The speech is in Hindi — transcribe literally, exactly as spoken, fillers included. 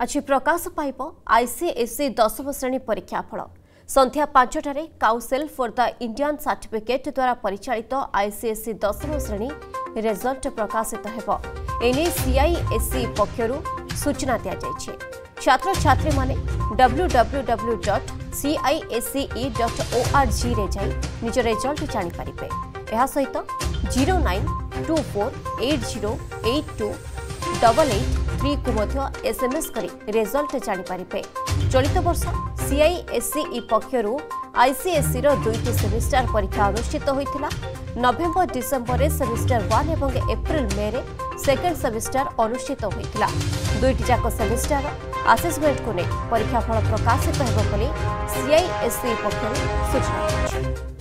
आज प्रकाश पाइब आईसीएसई दशम श्रेणी परीक्षाफल संध्या पांचटार council for the Indian certificate द्वारा परिचालित आईसीएसई दशम श्रेणी रिजल्ट प्रकाशित हो सीआईएसई पक्ष सूचना दि जाए छात्र छात्री माने W W W dot CISE dot ORG रे जाई निज रिजल्ट जानि पारिबे। एहा सहित zero nine two four eight zero eight two double eight three को मध्य एसएमएस करी रिजल्ट जानिपारे। चलित वर्ष सीआईएसई पक्ष आईसीएसई दुईटी सेमिस्टर परीक्षा अनुष्ठित होता। नवेम्बर डिसेम्बर सेमिस्टर वन और एप्रिल मे रे सेकेंड सेमिस्टर अनुष्ठित होता। दुईटीजाक सेमिस्टर आसेसमेंट को नहीं परीक्षाफल प्रकाशित होने सीआईएसई पक्ष सूचना।